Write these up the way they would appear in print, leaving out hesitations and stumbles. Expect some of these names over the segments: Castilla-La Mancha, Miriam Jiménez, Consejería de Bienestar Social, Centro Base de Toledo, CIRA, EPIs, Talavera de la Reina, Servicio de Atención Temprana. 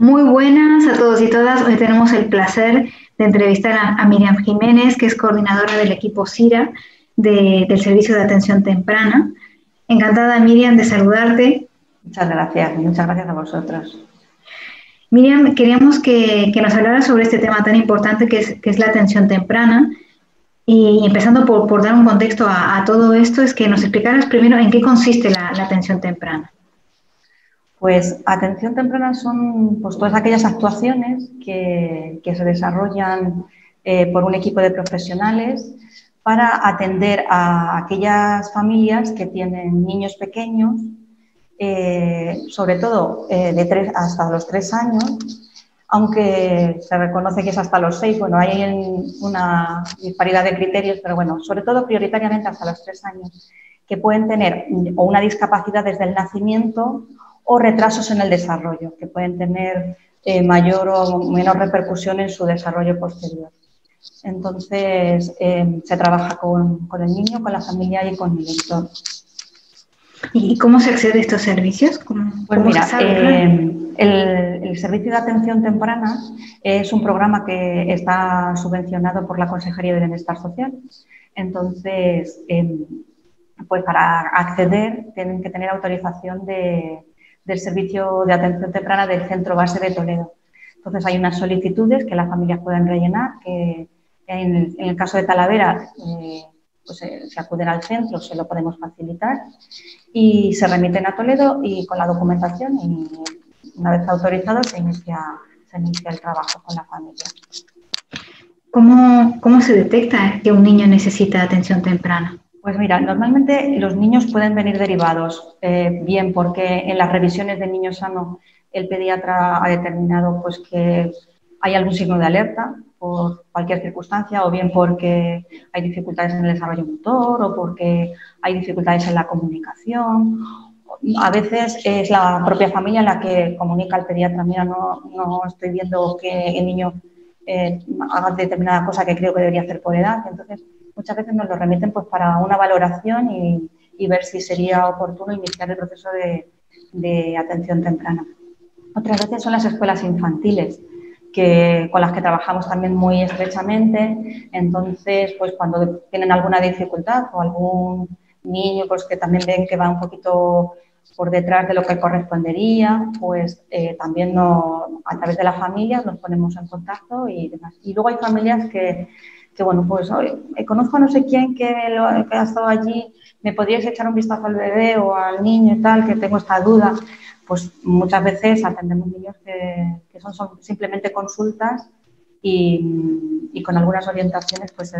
Muy buenas a todos y todas. Hoy tenemos el placer de entrevistar a Miriam Jiménez, que es coordinadora del equipo CIRA del Servicio de Atención Temprana. Encantada, Miriam, de saludarte. Muchas gracias a vosotros. Miriam, queríamos que nos hablaras sobre este tema tan importante que es la atención temprana. Y empezando por dar un contexto a todo esto, es que nos explicaras primero en qué consiste la atención temprana. Pues atención temprana son todas aquellas actuaciones que se desarrollan por un equipo de profesionales para atender a aquellas familias que tienen niños pequeños, sobre todo hasta los 3 años, aunque se reconoce que es hasta los 6, bueno, hay una disparidad de criterios, pero bueno, sobre todo prioritariamente hasta los 3 años, que pueden tener o una discapacidad desde el nacimiento o retrasos en el desarrollo, que pueden tener mayor o menor repercusión en su desarrollo posterior. Entonces, se trabaja con el niño, con la familia y con el entorno. ¿Y cómo se accede a estos servicios? Pues mira, el Servicio de Atención Temprana es un programa que está subvencionado por la Consejería de Bienestar Social. Entonces, pues para acceder tienen que tener autorización del Servicio de Atención Temprana del Centro Base de Toledo. Entonces, hay unas solicitudes que las familias pueden rellenar, que en el caso de Talavera, pues se acuden al centro, se lo podemos facilitar, y se remiten a Toledo y con la documentación, y una vez autorizado se inicia el trabajo con la familia. ¿Cómo se detecta que un niño necesita atención temprana? Pues mira, normalmente los niños pueden venir derivados, bien porque en las revisiones de niño sano el pediatra ha determinado pues que hay algún signo de alerta por cualquier circunstancia, o bien porque hay dificultades en el desarrollo motor o porque hay dificultades en la comunicación. A veces es la propia familia la que comunica al pediatra: mira, no estoy viendo que el niño haga determinada cosa que creo que debería hacer por edad. Entonces, muchas veces nos lo remiten pues para una valoración y ver si sería oportuno iniciar el proceso de atención temprana. Otras veces son las escuelas infantiles, con las que trabajamos también muy estrechamente. Entonces, pues cuando tienen alguna dificultad o algún niño pues que también ven que va un poquito por detrás de lo que correspondería, pues también a través de las familias nos ponemos en contacto y demás. Y luego hay familias que bueno, pues conozco a no sé quién que ha estado allí, me podríais echar un vistazo al bebé o al niño y tal, que tengo esta duda. Pues muchas veces atendemos niños que son simplemente consultas y con algunas orientaciones pues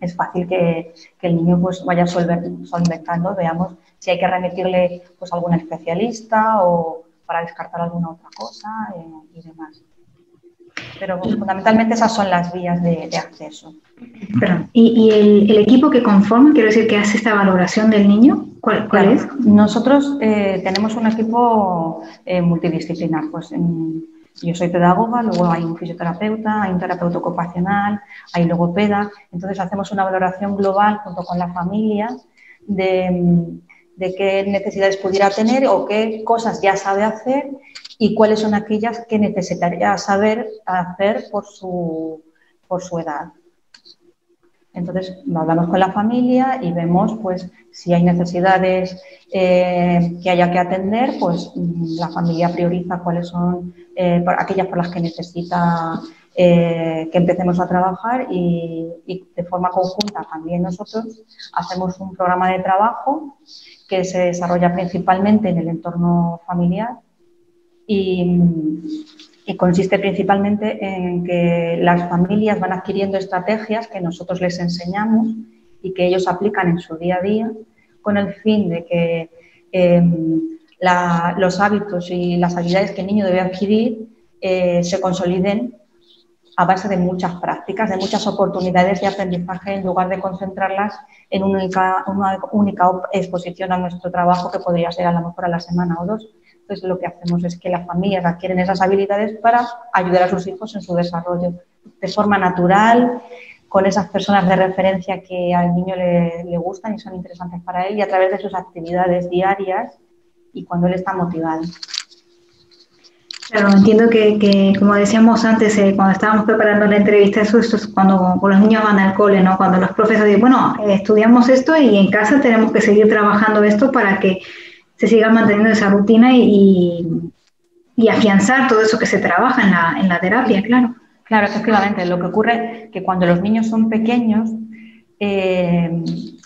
es fácil que el niño pues vaya solventando, veamos si hay que remitirle pues a algún especialista o para descartar alguna otra cosa y demás. Pero pues, fundamentalmente esas son las vías de acceso. Perdón. ¿Y el equipo que conforma, quiero decir, que hace esta valoración del niño? ¿Cuál es? Nosotros tenemos un equipo multidisciplinar. Pues yo soy pedagoga, luego hay un fisioterapeuta, hay un terapeuta ocupacional, hay logopeda. Entonces hacemos una valoración global junto con la familia de qué necesidades pudiera tener o qué cosas ya sabe hacer y cuáles son aquellas que necesitaría saber hacer por su edad. Entonces, hablamos con la familia y vemos pues si hay necesidades que haya que atender, pues la familia prioriza cuáles son aquellas por las que necesita que empecemos a trabajar y de forma conjunta también nosotros hacemos un programa de trabajo que se desarrolla principalmente en el entorno familiar. Y consiste principalmente en que las familias van adquiriendo estrategias que nosotros les enseñamos y que ellos aplican en su día a día con el fin de que los hábitos y las habilidades que el niño debe adquirir se consoliden a base de muchas prácticas, de muchas oportunidades de aprendizaje, en lugar de concentrarlas en una única exposición a nuestro trabajo, que podría ser a lo mejor a la semana o 2. Entonces, lo que hacemos es que las familias adquieren esas habilidades para ayudar a sus hijos en su desarrollo de forma natural, con esas personas de referencia que al niño le gustan y son interesantes para él, y a través de sus actividades diarias y cuando él está motivado. Claro, entiendo que como decíamos antes, cuando estábamos preparando la entrevista, eso es cuando los niños van al cole, ¿no? Cuando los profesores dicen, bueno, estudiamos esto y en casa tenemos que seguir trabajando esto para que se siga manteniendo esa rutina y afianzar todo eso que se trabaja en la terapia, claro. Claro, efectivamente. Lo que ocurre es que cuando los niños son pequeños, el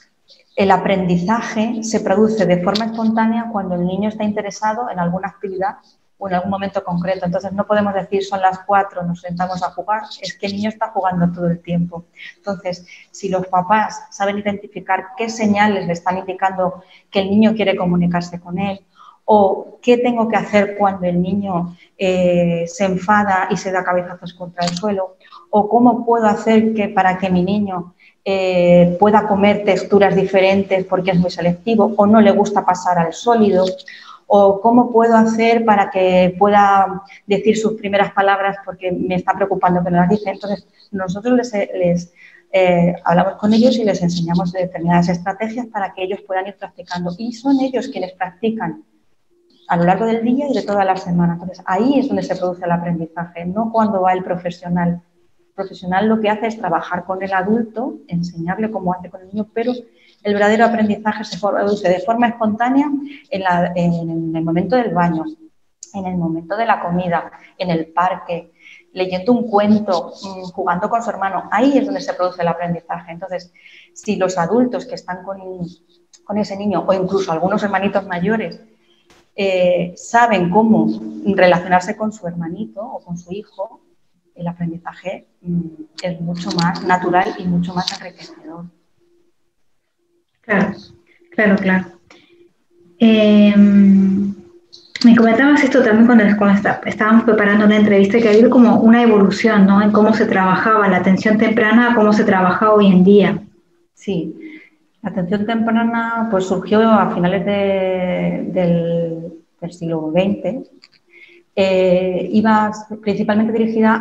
aprendizaje se produce de forma espontánea cuando el niño está interesado en alguna actividad o en algún momento concreto. Entonces no podemos decir son las 4, nos sentamos a jugar, es que el niño está jugando todo el tiempo. Entonces, si los papás saben identificar qué señales le están indicando que el niño quiere comunicarse con él, o qué tengo que hacer cuando el niño se enfada y se da cabezazos contra el suelo, o cómo puedo hacer que para que mi niño pueda comer texturas diferentes porque es muy selectivo o no le gusta pasar al sólido, o cómo puedo hacer para que pueda decir sus primeras palabras porque me está preocupando que no las dice. Entonces nosotros les hablamos con ellos y les enseñamos determinadas estrategias para que ellos puedan ir practicando, y son ellos quienes practican a lo largo del día y de todas las semanas. Entonces ahí es donde se produce el aprendizaje, no cuando va el profesional. El profesional lo que hace es trabajar con el adulto, enseñarle cómo hace con el niño, pero el verdadero aprendizaje se produce de forma espontánea en el momento del baño, en el momento de la comida, en el parque, leyendo un cuento, jugando con su hermano. Ahí es donde se produce el aprendizaje. Entonces, si los adultos que están con ese niño, o incluso algunos hermanitos mayores, saben cómo relacionarse con su hermanito o con su hijo, el aprendizaje es mucho más natural y mucho más enriquecedor. Claro, claro, claro. Me comentabas esto también cuando estábamos preparando una entrevista, que ha habido como una evolución, ¿no?, en cómo se trabajaba la atención temprana a cómo se trabaja hoy en día. Sí, la atención temprana pues surgió a finales del siglo XX. Iba principalmente dirigida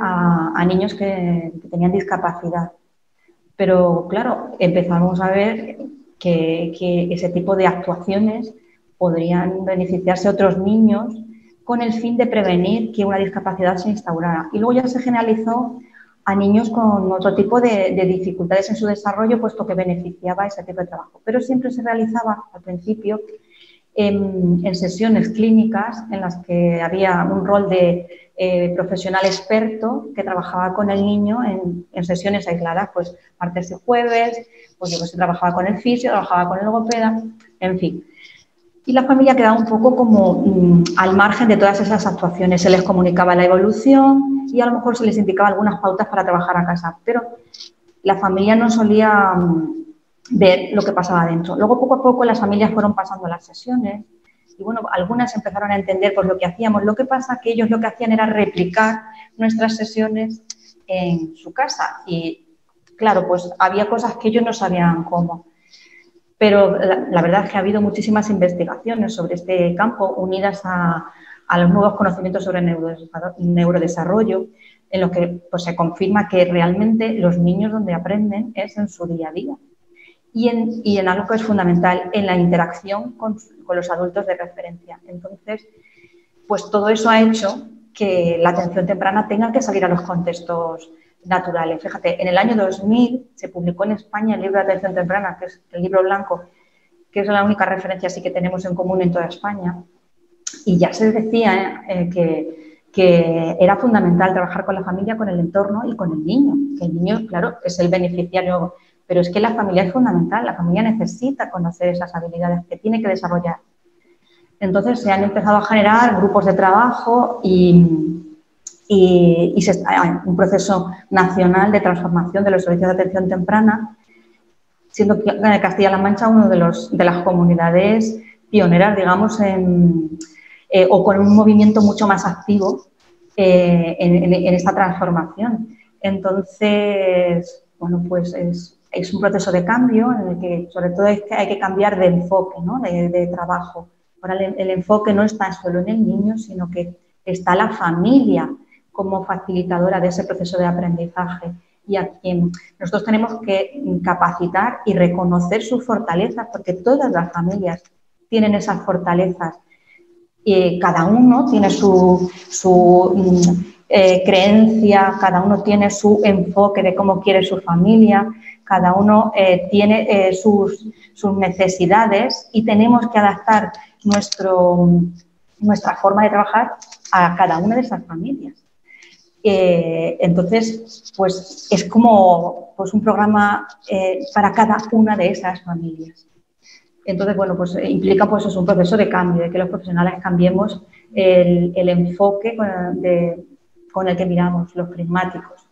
a niños que tenían discapacidad, pero claro, empezamos a ver que ese tipo de actuaciones podrían beneficiarse otros niños con el fin de prevenir que una discapacidad se instaurara, y luego ya se generalizó a niños con otro tipo de dificultades en su desarrollo, puesto que beneficiaba ese tipo de trabajo, pero siempre se realizaba al principio en sesiones clínicas en las que había un rol de profesional experto que trabajaba con el niño en sesiones aisladas, pues martes y jueves, pues yo trabajaba con el fisio, trabajaba con el logopeda, en fin. Y la familia quedaba un poco como al margen de todas esas actuaciones. Se les comunicaba la evolución y a lo mejor se les indicaba algunas pautas para trabajar a casa, pero la familia no solía ver lo que pasaba dentro. Luego, poco a poco, las familias fueron pasando las sesiones y, bueno, algunas empezaron a entender pues, lo que hacíamos. Lo que pasa es que ellos lo que hacían era replicar nuestras sesiones en su casa y, claro, pues había cosas que ellos no sabían cómo. Pero la verdad es que ha habido muchísimas investigaciones sobre este campo unidas a los nuevos conocimientos sobre neurodesarrollo, en los que pues, se confirma que realmente los niños donde aprenden es en su día a día. Y en algo que es fundamental, en la interacción con los adultos de referencia. Entonces, pues todo eso ha hecho que la atención temprana tenga que salir a los contextos naturales. Fíjate, en el año 2000 se publicó en España el libro de atención temprana, que es el libro blanco, que es la única referencia así que tenemos en común en toda España. Y ya se decía que era fundamental trabajar con la familia, con el entorno y con el niño. Que el niño, claro, es el beneficiario. Pero es que la familia es fundamental, la familia necesita conocer esas habilidades que tiene que desarrollar. Entonces se han empezado a generar grupos de trabajo y se está un proceso nacional de transformación de los servicios de atención temprana, siendo Castilla-La Mancha una de las comunidades pioneras, digamos, o con un movimiento mucho más activo en esta transformación. Entonces, bueno, pues es un proceso de cambio en el que, sobre todo, es que hay que cambiar de enfoque, ¿no?, de trabajo. Ahora el enfoque no está solo en el niño, sino que está la familia como facilitadora de ese proceso de aprendizaje, y a quien nosotros tenemos que capacitar y reconocer sus fortalezas, porque todas las familias tienen esas fortalezas. Cada uno tiene su creencia, cada uno tiene su enfoque de cómo quiere su familia, cada uno tiene sus necesidades y tenemos que adaptar nuestra forma de trabajar a cada una de esas familias. Entonces, pues es como un programa para cada una de esas familias. Entonces, bueno, pues implica es un proceso de cambio, de que los profesionales cambiemos el enfoque con el que miramos los prismáticos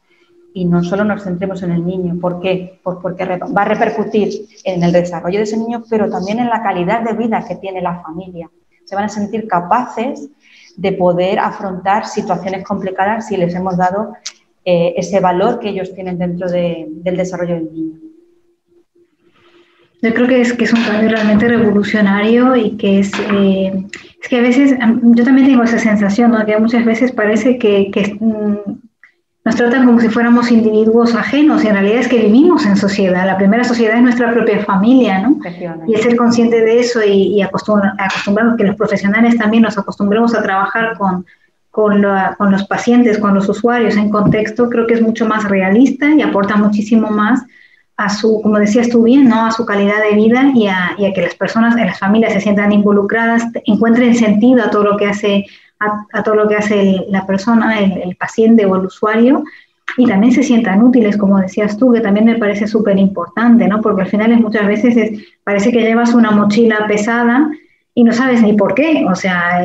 y no solo nos centremos en el niño. ¿Por qué? Pues porque va a repercutir en el desarrollo de ese niño, pero también en la calidad de vida que tiene la familia. Se van a sentir capaces de poder afrontar situaciones complicadas si les hemos dado ese valor que ellos tienen dentro del desarrollo del niño. Yo creo que es un cambio realmente revolucionario y que es que a veces, yo también tengo esa sensación, ¿no?, que muchas veces parece que nos tratan como si fuéramos individuos ajenos, y en realidad es que vivimos en sociedad. La primera sociedad es nuestra propia familia, ¿no? Y el ser consciente de eso y acostumbrarnos, que los profesionales también nos acostumbremos a trabajar con los pacientes, con los usuarios en contexto, creo que es mucho más realista y aporta muchísimo más a su, como decías tú bien, ¿no?, a su calidad de vida y a que las personas, las familias se sientan involucradas, encuentren sentido a todo lo que hace, a todo lo que hace la persona, el paciente o el usuario, y también se sientan útiles, como decías tú, que también me parece súper importante, ¿no? Porque al final muchas veces parece que llevas una mochila pesada y no sabes ni por qué, o sea,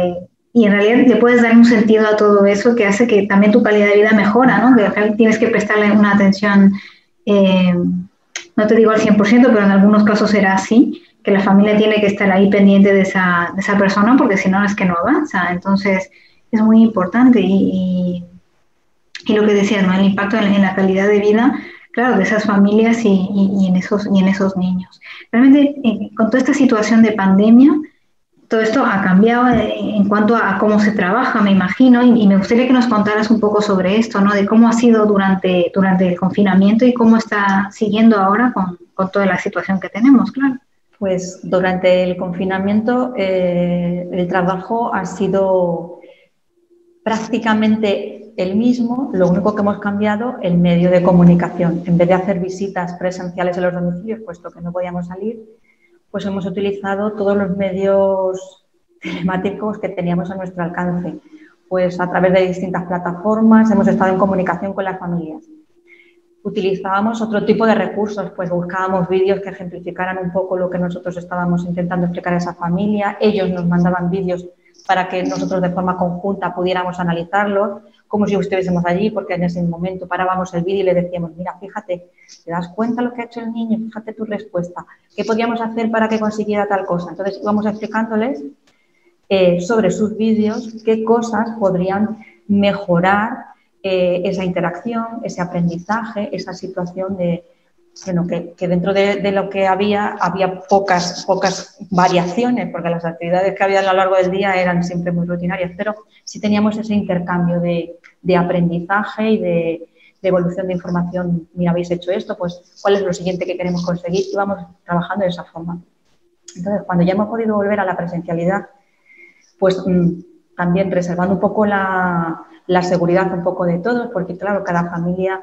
y en realidad le puedes dar un sentido a todo eso que hace que también tu calidad de vida mejora, ¿no? Que al final tienes que prestarle una atención no te digo al 100%, pero en algunos casos será así, que la familia tiene que estar ahí pendiente de esa persona, porque si no es que no avanza. Entonces, es muy importante. Y lo que decías, ¿no?, el impacto en la calidad de vida, claro, de esas familias y en esos niños. Realmente, con toda esta situación de pandemia, todo esto ha cambiado en cuanto a cómo se trabaja, me imagino, y me gustaría que nos contaras un poco sobre esto, ¿no?, de cómo ha sido durante el confinamiento y cómo está siguiendo ahora con toda la situación que tenemos, claro. Pues durante el confinamiento el trabajo ha sido prácticamente el mismo, lo único que hemos cambiado el medio de comunicación. En vez de hacer visitas presenciales en los domicilios, puesto que no podíamos salir, pues hemos utilizado todos los medios telemáticos que teníamos a nuestro alcance. Pues a través de distintas plataformas hemos estado en comunicación con las familias. Utilizábamos otro tipo de recursos, pues buscábamos vídeos que ejemplificaran un poco lo que nosotros estábamos intentando explicar a esa familia. Ellos nos mandaban vídeos para que nosotros de forma conjunta pudiéramos analizarlos, como si estuviésemos allí, porque en ese momento parábamos el vídeo y le decíamos, mira, fíjate, ¿te das cuenta lo que ha hecho el niño? Fíjate tu respuesta. ¿Qué podíamos hacer para que consiguiera tal cosa? Entonces íbamos explicándoles sobre sus vídeos qué cosas podrían mejorar esa interacción, ese aprendizaje, esa situación de, bueno, que dentro de lo que había pocas variaciones, porque las actividades que había a lo largo del día eran siempre muy rutinarias, pero sí teníamos ese intercambio de aprendizaje y de evolución de información. Mira, habéis hecho esto, pues ¿cuál es lo siguiente que queremos conseguir? Y vamos trabajando de esa forma. Entonces, cuando ya hemos podido volver a la presencialidad, pues también reservando un poco la seguridad un poco de todos, porque claro, cada familia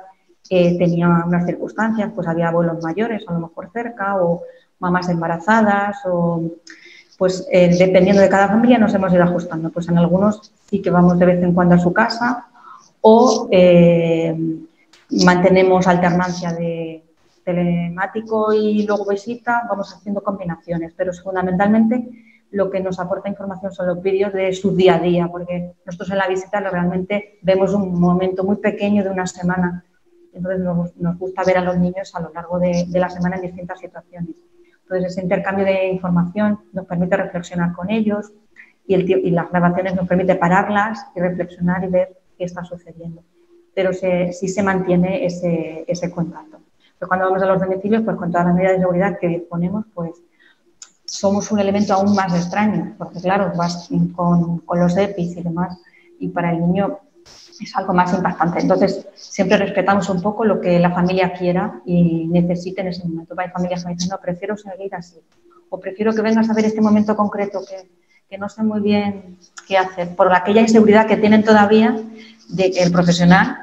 tenía unas circunstancias, pues había abuelos mayores, a lo mejor cerca, o mamás embarazadas, o pues dependiendo de cada familia nos hemos ido ajustando. Pues en algunos sí que vamos de vez en cuando a su casa, o mantenemos alternancia de telemático y luego visita, vamos haciendo combinaciones, pero fundamentalmente lo que nos aporta información son los vídeos de su día a día, porque nosotros en la visita realmente vemos un momento muy pequeño de una semana. Entonces nos gusta ver a los niños a lo largo de la semana en distintas situaciones. Entonces ese intercambio de información nos permite reflexionar con ellos y las grabaciones nos permite pararlas y reflexionar y ver qué está sucediendo. Pero sí se mantiene ese contacto. Pero cuando vamos a los domicilios, pues con todas las medidas de seguridad que disponemos, pues somos un elemento aún más extraño, porque claro, vas con los EPIs y demás, y para el niño es algo más impactante. Entonces, siempre respetamos un poco lo que la familia quiera y necesite en ese momento. Hay familias que me dicen, no, prefiero seguir así, o prefiero que vengas a ver este momento concreto que que no sé muy bien qué hacer, por aquella inseguridad que tienen todavía de que el profesional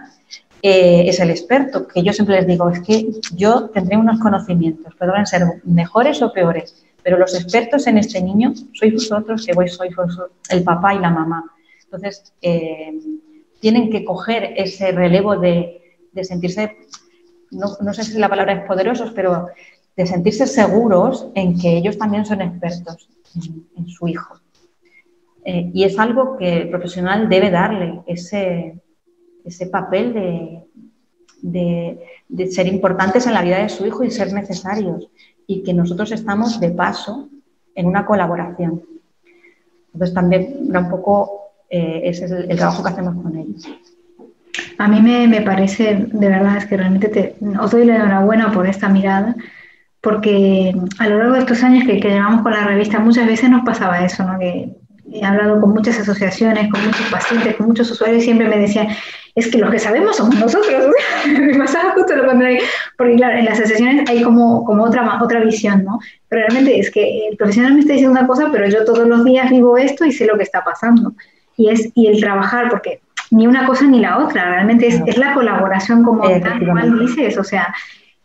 es el experto, que yo siempre les digo, es que yo tendré unos conocimientos, podrán ser mejores o peores, pero los expertos en este niño sois vosotros, que sois vosotros, el papá y la mamá. Entonces, tienen que coger ese relevo de sentirse, no sé si la palabra es poderosos, pero de sentirse seguros en que ellos también son expertos en su hijo. Y es algo que el profesional debe darle, ese papel de ser importantes en la vida de su hijo y ser necesarios. Y que nosotros estamos de paso en una colaboración. Entonces también era un poco... ese es el trabajo que hacemos con ellos. A mí me parece, de verdad, es que realmente os doy la enhorabuena por esta mirada, porque a lo largo de estos años que llevamos con la revista muchas veces nos pasaba eso, ¿no? Que he hablado con muchas asociaciones, con muchos pacientes, con muchos usuarios y siempre me decían, es que los que sabemos somos nosotros. Me pasaba justo lo contrario, porque claro, en las asociaciones hay como otra visión, ¿no? Pero realmente es que el profesional me está diciendo una cosa, pero yo todos los días vivo esto y sé lo que está pasando. Y el trabajar, porque ni una cosa ni la otra, realmente es la colaboración como tal cual dices, o sea,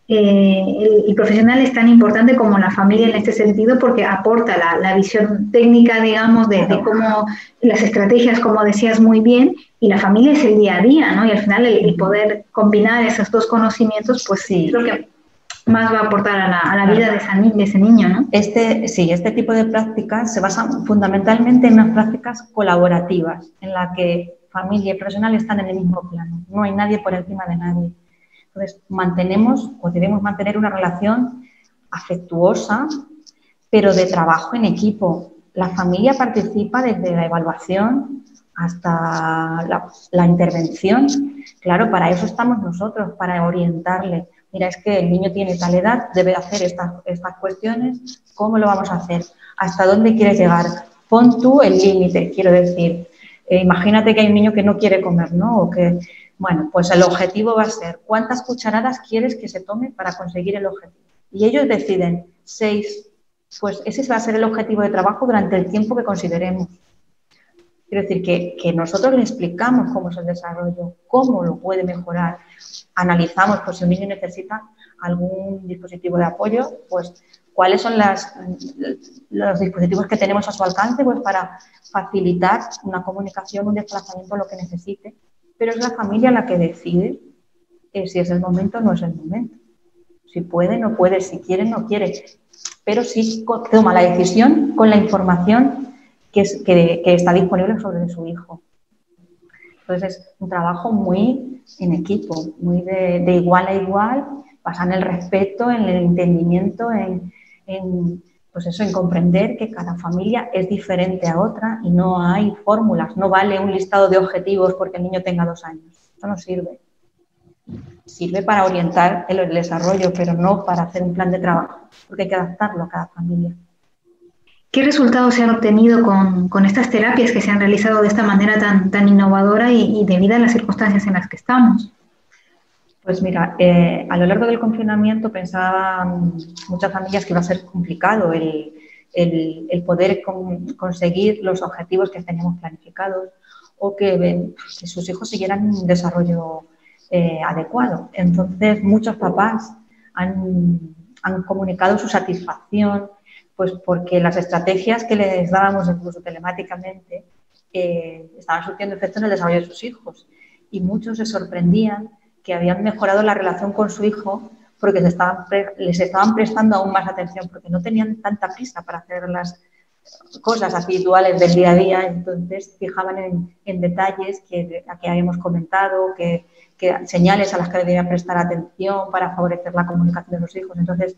el profesional es tan importante como la familia en este sentido porque aporta la visión técnica, digamos, de cómo las estrategias, como decías muy bien, y la familia es el día a día, ¿no? Y al final el poder combinar esos dos conocimientos, pues sí, es lo que más va a aportar a la vida de ese niño, ¿no? Este tipo de prácticas se basan fundamentalmente en unas prácticas colaborativas, en las que familia y profesional están en el mismo plano, no hay nadie por encima de nadie. Entonces, mantenemos o debemos mantener una relación afectuosa, pero de trabajo en equipo. La familia participa desde la evaluación hasta la intervención. Claro, para eso estamos nosotros, para orientarle. Mira, es que el niño tiene tal edad, debe hacer estas cuestiones, ¿cómo lo vamos a hacer? ¿Hasta dónde quieres llegar? Pon tú el límite, quiero decir. Imagínate que hay un niño que no quiere comer, ¿no? O que, bueno, pues el objetivo va a ser, ¿cuántas cucharadas quieres que se tome para conseguir el objetivo? Y ellos deciden, 6, pues ese va a ser el objetivo de trabajo durante el tiempo que consideremos. Quiero decir que nosotros le explicamos cómo es el desarrollo, cómo lo puede mejorar. Analizamos, pues si un niño necesita algún dispositivo de apoyo, pues cuáles son los dispositivos que tenemos a su alcance, pues para facilitar una comunicación, un desplazamiento, lo que necesite. Pero es la familia la que decide si es el momento o no es el momento. Si puede, no puede, si quiere, no quiere. Pero sí toma la decisión con la información que está disponible sobre su hijo. Entonces, es un trabajo muy en equipo, muy de igual a igual, basado en el respeto, en el entendimiento, pues eso, en comprender que cada familia es diferente a otra y no hay fórmulas, no vale un listado de objetivos porque el niño tenga 2 años. Eso no sirve. Sirve para orientar el desarrollo, pero no para hacer un plan de trabajo, porque hay que adaptarlo a cada familia. ¿Qué resultados se han obtenido con estas terapias que se han realizado de esta manera tan innovadora y debido a las circunstancias en las que estamos? Pues mira, a lo largo del confinamiento pensaban muchas familias que iba a ser complicado el poder conseguir los objetivos que teníamos planificados o que sus hijos siguieran un desarrollo adecuado. Entonces, muchos papás han comunicado su satisfacción, pues porque las estrategias que les dábamos incluso telemáticamente estaban surtiendo efectos en el desarrollo de sus hijos y muchos se sorprendían que habían mejorado la relación con su hijo porque les estaban prestando aún más atención porque no tenían tanta prisa para hacer las cosas habituales del día a día, entonces fijaban en detalles que habíamos comentado, que señales a las que debían prestar atención para favorecer la comunicación de los hijos, entonces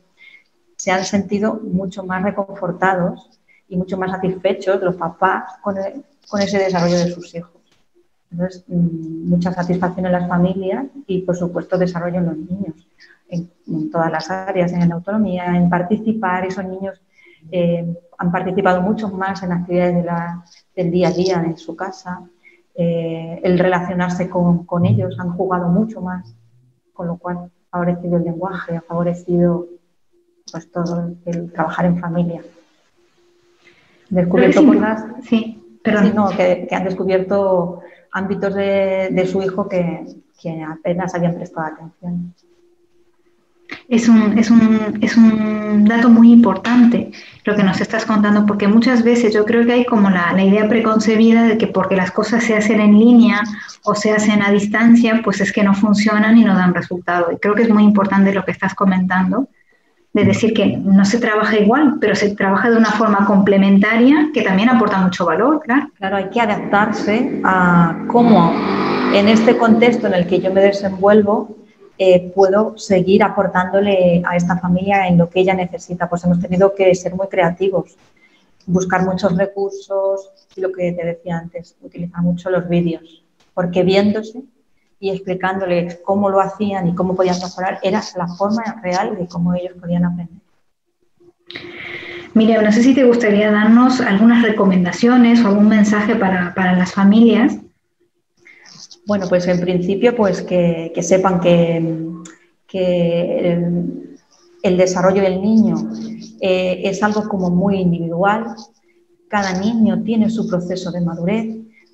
se han sentido mucho más reconfortados y mucho más satisfechos los papás con ese desarrollo de sus hijos. Entonces, mucha satisfacción en las familias y, por supuesto, desarrollo en los niños, en todas las áreas, en la autonomía, en participar. Esos niños han participado mucho más en actividades del día a día en su casa. El relacionarse con ellos, han jugado mucho más, con lo cual ha favorecido el lenguaje, ha favorecido... pues todo el trabajar en familia. descubierto cosas, sí, pero sí, no, que han descubierto ámbitos de su hijo que apenas habían prestado atención. Es un dato muy importante lo que nos estás contando, porque muchas veces yo creo que hay como la idea preconcebida de que porque las cosas se hacen en línea o se hacen a distancia, pues es que no funcionan y no dan resultado. Y creo que es muy importante lo que estás comentando, de decir que no se trabaja igual, pero se trabaja de una forma complementaria que también aporta mucho valor, claro. Claro, hay que adaptarse a cómo en este contexto en el que yo me desenvuelvo, puedo seguir aportándole a esta familia en lo que ella necesita. Pues hemos tenido que ser muy creativos, buscar muchos recursos y lo que te decía antes, utilizar mucho los vídeos, porque viéndose y explicándole cómo lo hacían y cómo podían mejorar era la forma real de cómo ellos podían aprender. Miriam, no sé si te gustaría darnos algunas recomendaciones o algún mensaje para las familias. Bueno, pues en principio pues que sepan que el desarrollo del niño es algo como muy individual. Cada niño tiene su proceso de madurez,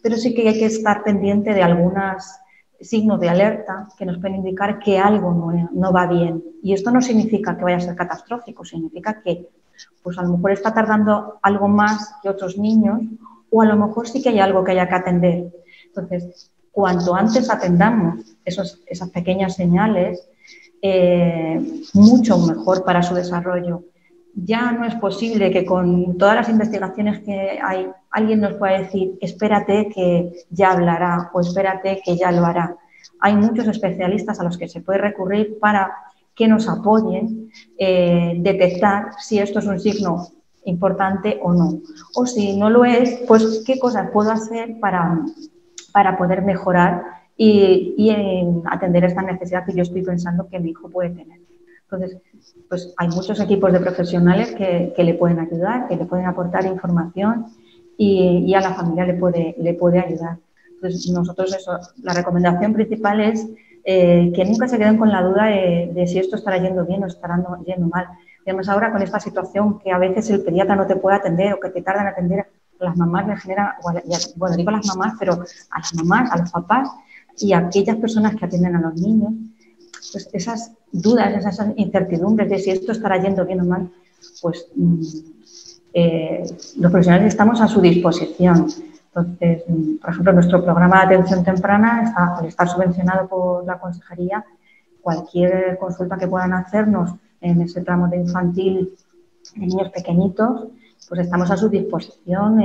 pero sí que hay que estar pendiente de algunos signos de alerta que nos pueden indicar que algo no va bien. Y esto no significa que vaya a ser catastrófico, significa que pues a lo mejor está tardando algo más que otros niños o a lo mejor sí que hay algo que haya que atender. Entonces, cuanto antes atendamos esas pequeñas señales, mucho mejor para su desarrollo. Ya no es posible que con todas las investigaciones que hay, alguien nos pueda decir, espérate que ya hablará o espérate que ya lo hará. Hay muchos especialistas a los que se puede recurrir para que nos apoyen, detectar si esto es un signo importante o no. O si no lo es, pues qué cosas puedo hacer para poder mejorar y atender esta necesidad que yo estoy pensando que mi hijo puede tener. Entonces, pues hay muchos equipos de profesionales que le pueden ayudar, que le pueden aportar información y a la familia le puede ayudar. Entonces, nosotros eso, la recomendación principal es que nunca se queden con la duda de si esto estará yendo bien o estará yendo mal. Digamos, ahora con esta situación que a veces el pediatra no te puede atender o que te tarda en atender, las mamás les genera, bueno, digo las mamás, pero a las mamás, a los papás y a aquellas personas que atienden a los niños, pues esas dudas, esas incertidumbres de si esto estará yendo bien o mal, pues los profesionales estamos a su disposición. Entonces, por ejemplo, nuestro programa de atención temprana, al estar subvencionado por la consejería, cualquier consulta que puedan hacernos en ese tramo de infantil, de niños pequeñitos, pues estamos a su disposición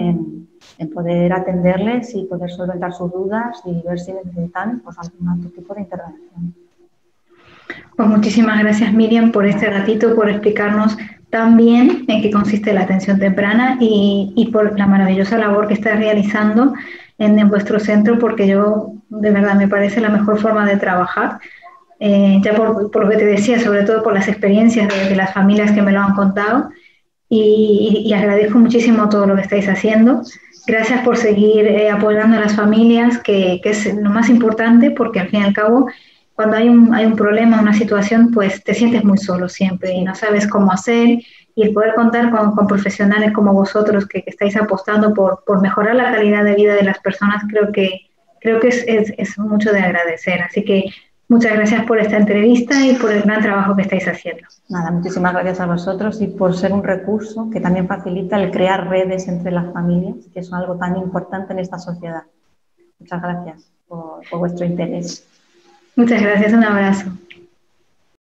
en poder atenderles y poder solventar sus dudas y ver si necesitan pues, algún otro tipo de intervención. Pues muchísimas gracias, Miriam, por este ratito, por explicarnos tan bien en qué consiste la atención temprana y por la maravillosa labor que estás realizando en vuestro centro, porque yo, de verdad, me parece la mejor forma de trabajar. Ya por lo que te decía, sobre todo por las experiencias de las familias que me lo han contado, y agradezco muchísimo todo lo que estáis haciendo. Gracias por seguir apoyando a las familias, que es lo más importante, porque al fin y al cabo, cuando hay un problema, una situación, pues te sientes muy solo siempre y no sabes cómo hacer, y el poder contar con profesionales como vosotros que estáis apostando por mejorar la calidad de vida de las personas, creo que es mucho de agradecer. Así que muchas gracias por esta entrevista y por el gran trabajo que estáis haciendo. Nada, muchísimas gracias a vosotros y por ser un recurso que también facilita el crear redes entre las familias, que es algo tan importante en esta sociedad. Muchas gracias por vuestro interés. Muchas gracias, un abrazo.